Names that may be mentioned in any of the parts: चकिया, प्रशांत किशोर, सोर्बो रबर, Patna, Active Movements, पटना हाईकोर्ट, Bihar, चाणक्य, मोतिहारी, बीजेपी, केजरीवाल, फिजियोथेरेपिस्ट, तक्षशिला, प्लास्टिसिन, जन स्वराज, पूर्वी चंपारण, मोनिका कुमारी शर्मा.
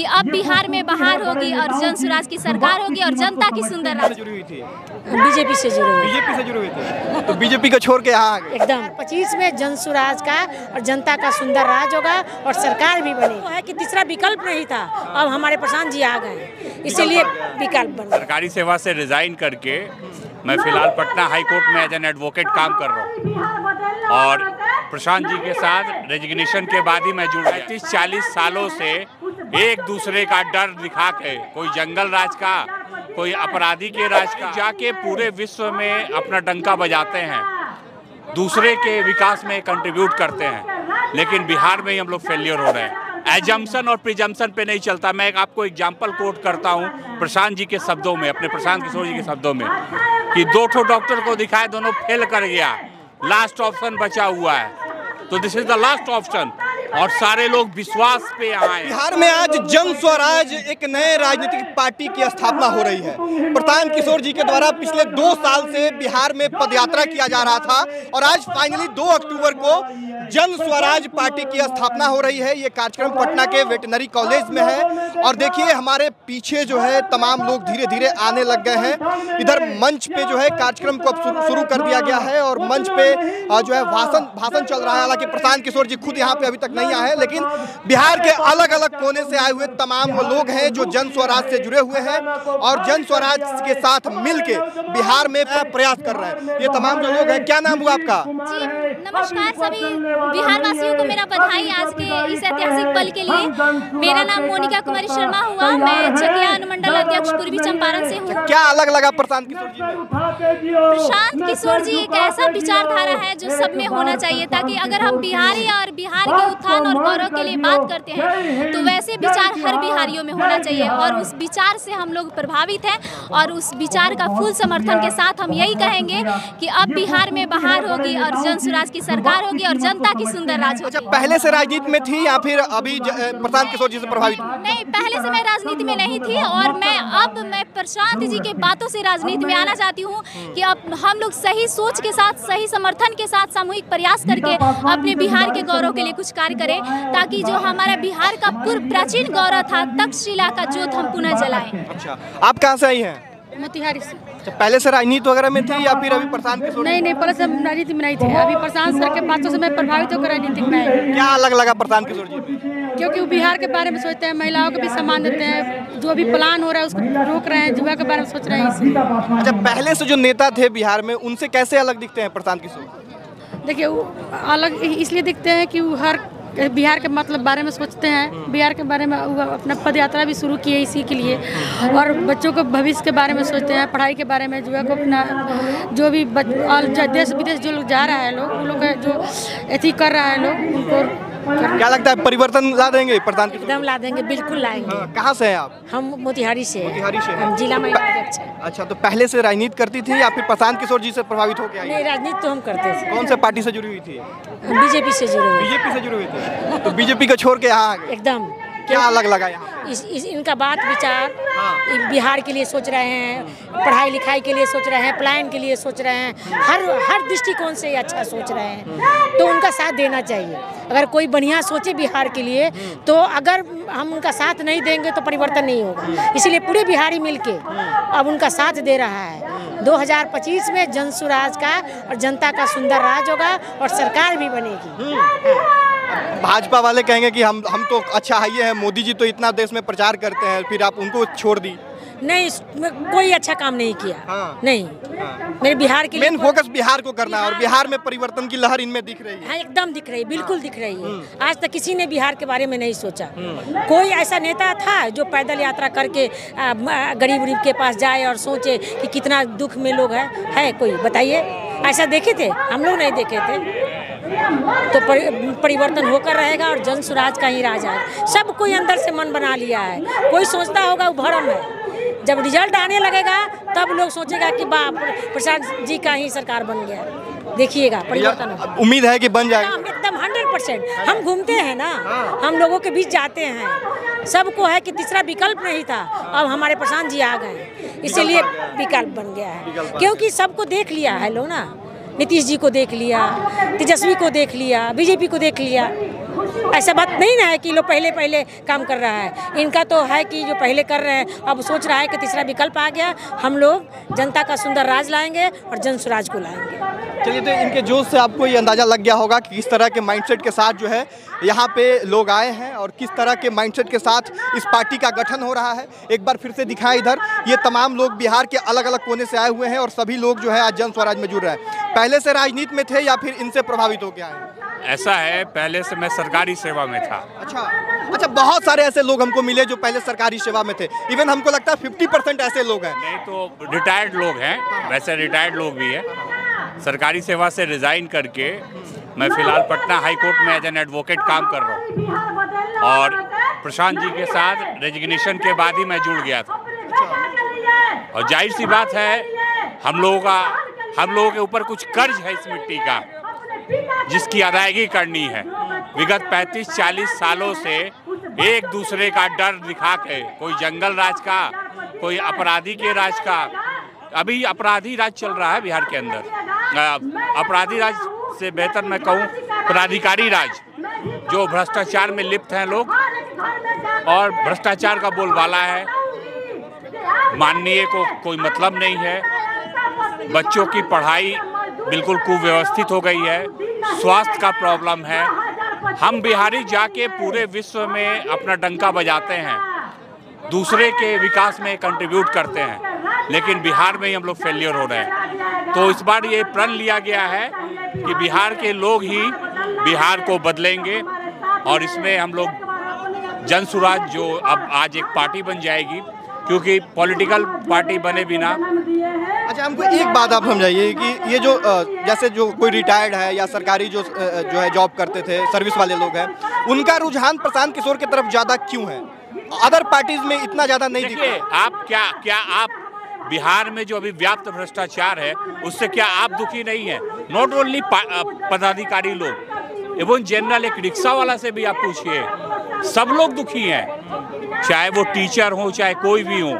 कि अब बिहार में बहार होगी और जन स्वराज की सरकार होगी और जनता की सुंदर राज्य। जुड़ी हुई थी बीजेपी से जुड़ी हुई थी तो बीजेपी को छोड़ के यहाँ एकदम 25 में जन स्वराज का और जनता का सुंदर राज होगा और सरकार भी बनी है कि तीसरा विकल्प नहीं था। अब हमारे प्रशांत जी आ गए, इसीलिए विकल्प बना। सरकारी सेवा से रिजाइन करके मैं फिलहाल पटना हाईकोर्ट में एज एन एडवोकेट काम कर रहा हूँ और प्रशांत जी के साथ रेजिग्नेशन के बाद ही मैं जुड़ गया। 30-40 सालों से एक दूसरे का डर दिखा के, कोई जंगल राज का, कोई अपराधी के राज का, जाके पूरे विश्व में अपना डंका बजाते हैं, दूसरे के विकास में कंट्रीब्यूट करते हैं, लेकिन बिहार में ही हम लोग फेलियर हो रहे हैं। एजम्पशन और प्रिजम्पशन पे नहीं चलता। मैं आपको एग्जाम्पल कोट करता हूँ प्रशांत जी के शब्दों में, अपने प्रशांत किशोर जी के शब्दों में, कि 2 डॉक्टर को दिखाए, दोनों फेल कर गया, लास्ट ऑप्शन बचा हुआ है, तो this is the last option और सारे लोग विश्वास पे आए। बिहार में आज जन स्वराज एक नए राजनीतिक पार्टी की स्थापना हो रही है। प्रशांत किशोर जी के द्वारा पिछले 2 साल से बिहार में पदयात्रा किया जा रहा था और आज फाइनली 2 अक्टूबर को जन स्वराज पार्टी की स्थापना हो रही है। ये कार्यक्रम पटना के वेटनरी कॉलेज में है और देखिए हमारे पीछे जो है तमाम लोग धीरे धीरे आने लग गए हैं। इधर मंच पे जो है कार्यक्रम को अब शुरू कर दिया गया है और मंच पे जो है भाषण चल रहा है। हालांकि प्रशांत किशोर जी खुद यहाँ पे अभी तक नहीं आए हैं, लेकिन बिहार के अलग अलग कोने से आए हुए तमाम लोग हैं जो जन स्वराज से जुड़े हुए हैं और जन स्वराज के साथ मिल के बिहार में प्रयास कर रहे हैं। ये तमाम जो लोग हैं, क्या नाम हुआ आपका? नमस्कार सभी बिहार वासियों को मेरा बधाई आज के इस ऐतिहासिक पल के लिए। मेरा नाम मोनिका कुमारी शर्मा हुआ, मैं चकिया अनुमंडल अध्यक्ष पूर्वी चंपारण से हूँ। क्या अलग लगा प्रशांत किशोर जी में? प्रशांत किशोर जी एक ऐसा विचारधारा है जो सब में होना चाहिए, ताकि अगर हम बिहारी और बिहार के उत्थान और गौरव के लिए बात करते हैं तो वैसे विचार हर बिहारियों में होना चाहिए और उस विचार से हम लोग प्रभावित हैं और उस विचार का फुल समर्थन के साथ हम यही कहेंगे कि अब बिहार में बहार होगी और जन स्वराज की सरकार होगी और जनता की सुंदर राज होगी। पहले से राजनीति में थी या फिर अभी प्रशांत किशोर जी से प्रभावित? नहीं, पहले से मैं राजनीति में नहीं थी और अब मैं प्रशांत जी के बातों से राजनीति में आना चाहती हूँ कि अब हम लोग सही सोच के साथ, सही समर्थन के साथ सामूहिक प्रयास करके अपने बिहार के गौरव के लिए कुछ कार्य करें, ताकि जो हमारा बिहार का पूर्व प्राचीन गौरव था, तक्षशिला का जोत, हम पुनः जलाएं। अच्छा, आप कहाँ से आई हैं? मोतिहारी से। पहले से राजनीति वगैरह में थी या फिर अभी प्रशांत किशोर? नहीं, पहले से राजनीति में नहीं थे, अभी प्रशांत सर के बातों से मैं प्रभावित होकर राजनीतिक में आई। क्या अलग लगा प्रशांत किशोर जी? क्योंकि वो बिहार के बारे में सोचते हैं, महिलाओं को भी सम्मान देते हैं, जो भी प्लान हो रहा है उसको रोक रहे हैं, युवा के बारे में सोच रहे हैं। अच्छा, पहले से जो नेता थे बिहार में उनसे कैसे अलग दिखते हैं प्रशांत किशोर? देखिए, वो अलग इसलिए दिखते हैं कि वो हर बिहार के बारे में सोचते हैं, बिहार के बारे में। अपना पदयात्रा भी शुरू की है इसी के लिए और बच्चों को भविष्य के बारे में सोचते हैं, पढ़ाई के बारे में, युवा को अपना जो भी देश विदेश जो लोग जा रहा है, लोग उन लोग जो एथी कर रहा है लोग, उनको क्या लगता है परिवर्तन ला देंगे प्रशांत? एकदम ला देंगे, बिल्कुल लाएंगे। कहाँ से हैं आप? हम मोतिहारी से। मोतिहारी से हम जिला में। अच्छा, तो पहले से राजनीति करती थी या फिर प्रशांत किशोर जी से प्रभावित हो गया? नहीं, राजनीति तो हम करते थे। कौन से पार्टी से जुड़ी हुई थी? बीजेपी से जुड़ी हुई। बीजेपी से जुड़ी हुई थी तो बीजेपी को छोड़ के यहाँ एकदम। क्या अलग लगा यहाँ? इनका बात विचार, बिहार के लिए सोच रहे हैं, पढ़ाई लिखाई के लिए सोच रहे हैं, पलायन के लिए सोच रहे हैं, हर दृष्टिकोण से अच्छा सोच रहे हैं, तो उनका साथ देना चाहिए। अगर कोई बढ़िया सोचे बिहार के लिए, तो अगर हम उनका साथ नहीं देंगे तो परिवर्तन नहीं होगा। इसीलिए पूरे बिहारी मिलके अब उनका साथ दे रहा है। 2025 में जन स्वराज का और जनता का सुंदर राज होगा और सरकार भी बनेगी। भाजपा वाले कहेंगे कि हम तो अच्छा हाइए हैं, मोदी जी तो इतना देश में प्रचार करते हैं, फिर आप उनको छोड़ दी? नहीं, कोई अच्छा काम नहीं किया। हाँ, नहीं, हाँ। मेरे बिहार के मेन फोकस बिहार को करना है और बिहार में परिवर्तन की लहर इनमें दिख रही है। हाँ, एकदम दिख रही है, बिल्कुल। हाँ, दिख रही है। आज तक किसी ने बिहार के बारे में नहीं सोचा। कोई ऐसा नेता था जो पैदल यात्रा करके गरीब के पास जाए और सोचे कि कितना दुख में लोग है? कोई बताइए? ऐसा देखे थे? हम लोग नहीं देखे थे। तो परिवर्तन होकर रहेगा और जन स्वराज का ही राज आएगा। सब कोई अंदर से मन बना लिया है। कोई सोचता होगा वो भ्रम है, जब रिजल्ट आने लगेगा तब लोग सोचेगा कि बाप, प्रशांत जी का ही सरकार बन गया। देखिएगा परिवर्तन होगा। उम्मीद है कि बन जाएगा एकदम 100%। हम घूमते हैं ना, हम लोगों के बीच जाते हैं, सबको है कि तीसरा विकल्प नहीं था, अब हमारे प्रशांत जी आ गए, इसीलिए विकल्प बन गया है। क्योंकि सबको देख लिया है लोग ना, नीतीश जी को देख लिया, तेजस्वी को देख लिया, बीजेपी को देख लिया, ऐसा बात नहीं ना है कि लोग पहले पहले काम कर रहा है, इनका तो है कि जो पहले कर रहे हैं अब सोच रहा है कि तीसरा विकल्प आ गया, हम लोग जनता का सुंदर राज लाएंगे और जन स्वराज को लाएंगे। चलिए तो इनके जोश से आपको ये अंदाज़ा लग गया होगा कि किस तरह के माइंडसेट के साथ जो है यहाँ पे लोग आए हैं और किस तरह के माइंडसेट के साथ इस पार्टी का गठन हो रहा है। एक बार फिर से दिखाएं इधर, ये तमाम लोग बिहार के अलग अलग कोने से आए हुए हैं और सभी लोग जो है आज जन स्वराज में जुड़ रहे हैं। पहले से राजनीति में थे या फिर इनसे प्रभावित हो गया है? ऐसा है, पहले से मैं सरकारी सेवा में था। अच्छा, बहुत सारे ऐसे लोग हमको मिले जो पहले सरकारी सेवा में थे, इवन हमको लगता है 50% ऐसे लोग हैं। नहीं तो रिटायर्ड लोग हैं, वैसे रिटायर्ड लोग भी हैं। सरकारी सेवा से रिज़ाइन करके मैं फ़िलहाल पटना हाईकोर्ट में एज एन एडवोकेट काम कर रहा हूँ और प्रशांत जी के साथ रेजिग्नेशन के बाद ही मैं जुड़ गया था। और जाहिर सी बात है, हम लोगों के ऊपर कुछ कर्ज है इस मिट्टी का जिसकी अदायगी करनी है। विगत 35-40 सालों से एक दूसरे का डर दिखा के, कोई जंगल राज का, कोई अपराधी के राज का। अभी अपराधी राज चल रहा है बिहार के अंदर। अपराधी राज से बेहतर मैं कहूँ पदाधिकारी राज, जो भ्रष्टाचार में लिप्त हैं लोग और भ्रष्टाचार का बोलबाला है। माननीय को कोई मतलब नहीं है, बच्चों की पढ़ाई बिल्कुल कुव्यवस्थित हो गई है, स्वास्थ्य का प्रॉब्लम है। हम बिहारी जाके पूरे विश्व में अपना डंका बजाते हैं, दूसरे के विकास में कंट्रीब्यूट करते हैं, लेकिन बिहार में ही हम लोग फेलियर हो रहे हैं। तो इस बार ये प्रण लिया गया है कि बिहार के लोग ही बिहार को बदलेंगे और इसमें हम लोग जन स्वराज, जो अब आज एक पार्टी बन जाएगी, क्योंकि पॉलिटिकल पार्टी बने बिना। अच्छा, हमको एक बात आप समझाइए कि ये जो जैसे जो कोई रिटायर्ड है या सरकारी जो है जॉब करते थे, सर्विस वाले लोग हैं, उनका रुझान प्रशांत किशोर की तरफ ज़्यादा क्यों है? अदर पार्टीज में इतना ज़्यादा नहीं दिखा। आप क्या आप बिहार में जो अभी व्याप्त भ्रष्टाचार है उससे क्या आप दुखी नहीं है? नॉट ओनली पदाधिकारी लोग, एवं जनरल एक रिक्शा वाला से भी आप पूछिए, सब लोग दुखी हैं, चाहे वो टीचर हो चाहे कोई भी हो।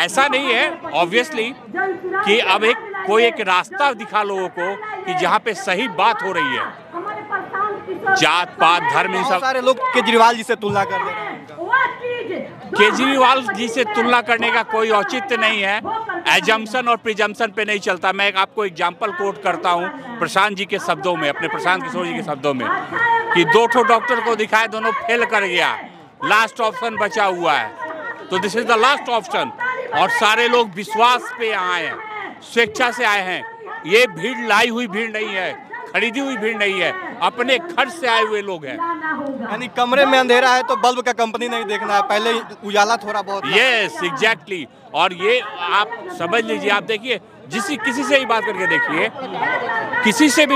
ऐसा नहीं है ऑब्वियसली कि अब कोई एक रास्ता दिखा लोगों को कि जहाँ पे सही बात हो रही है। जात पात धर्म इन सब सारे लोग केजरीवाल जी से तुलना कर रहे हैं। केजरीवाल जी से तुलना करने का कोई औचित्य नहीं है, एजम्पशन और प्रिजम्पशन पे नहीं चलता। मैं आपको एग्जाम्पल कोट करता हूँ प्रशांत जी के शब्दों में, अपने प्रशांत किशोर जी के शब्दों में, कि 2 डॉक्टर को दिखाए, दोनों फेल कर गया, लास्ट ऑप्शन बचा हुआ है। तो this is the last option. और सारे लोग विश्वास पे यहाँ आए हैं, स्वेच्छा से आए हैं। ये भीड़ लाई हुई भीड़ नहीं है, खरीदी हुई भीड़ नहीं है, अपने खर्च से आए हुए लोग हैं। यानी कमरे में अंधेरा है तो बल्ब का कंपनी नहीं देखना है, पहले उजाला थोड़ा बहुत। Yes exactly. और ये आप समझ लीजिए, आप देखिए, किसी से भी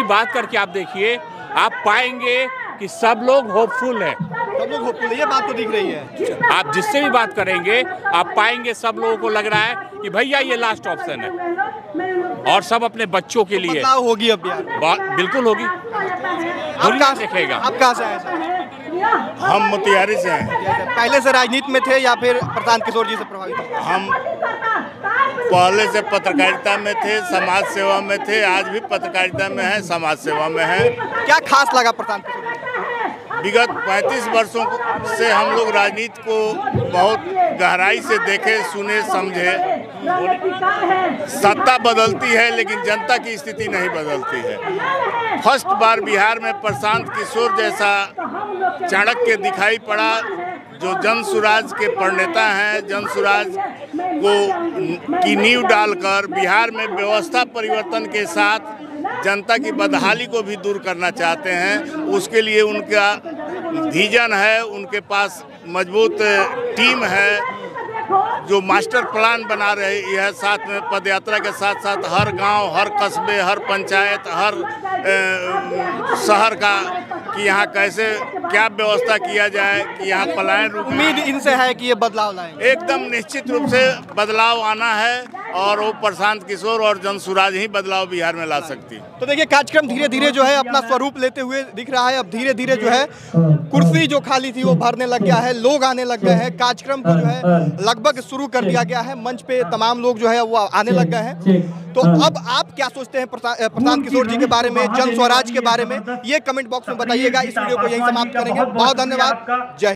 बात करके देखिए, आप पाएंगे कि सब लोग होपफुल है। ये बात तो दिख रही है, आप जिससे भी बात करेंगे आप पाएंगे सब लोगों को लग रहा है कि भैया ये लास्ट ऑप्शन है और सब अपने बच्चों के लिए। होगी अब बिल्कुल होगी। आप कहाँ से आए सर? हम मोतिहारी से आए। पहले से राजनीति में थे या फिर प्रशांत किशोर जी से प्रभावित? हम पहले से पत्रकारिता में थे, समाज सेवा में थे, आज भी पत्रकारिता में है, समाज सेवा में है। क्या खास लगा प्रशांत किशोर जी? विगत 35 वर्षों से हम लोग राजनीति को बहुत गहराई से देखे, सुने, समझे। सत्ता बदलती है लेकिन जनता की स्थिति नहीं बदलती है। फर्स्ट बार बिहार में प्रशांत किशोर जैसा चाणक्य दिखाई पड़ा, जो जन स्वराज के प्रणेता हैं, जन स्वराज को की नींव डालकर बिहार में व्यवस्था परिवर्तन के साथ जनता की बदहाली को भी दूर करना चाहते हैं। उसके लिए उनका विजन है, उनके पास मजबूत टीम है जो मास्टर प्लान बना रही है। साथ में पदयात्रा के साथ साथ हर गांव, हर कस्बे, हर पंचायत, हर शहर का कि यहाँ कैसे क्या व्यवस्था किया जाए कि यहाँ पलायन। उम्मीद इनसे है कि ये बदलाव लाएंगे। एकदम निश्चित रूप से बदलाव आना है और वो प्रशांत किशोर और जन स्वराज ही बदलाव बिहार में ला सकती। तो देखिए कार्यक्रम धीरे धीरे जो है अपना स्वरूप लेते हुए दिख रहा है। अब धीरे धीरे जो है कुर्सी जो खाली थी वो भरने लग गया है, लोग आने लग गए हैं, कार्यक्रम को जो है लगभग शुरू कर दिया गया है, मंच पे तमाम लोग जो है वो आने लग गए हैं। तो अब आप क्या सोचते हैं प्रशांत किशोर जी के बारे में, जन स्वराज के बारे में, ये कमेंट बॉक्स में बताइएगा। इस वीडियो को यहीं समाप्त करेंगे। बहुत धन्यवाद, जय हिंद।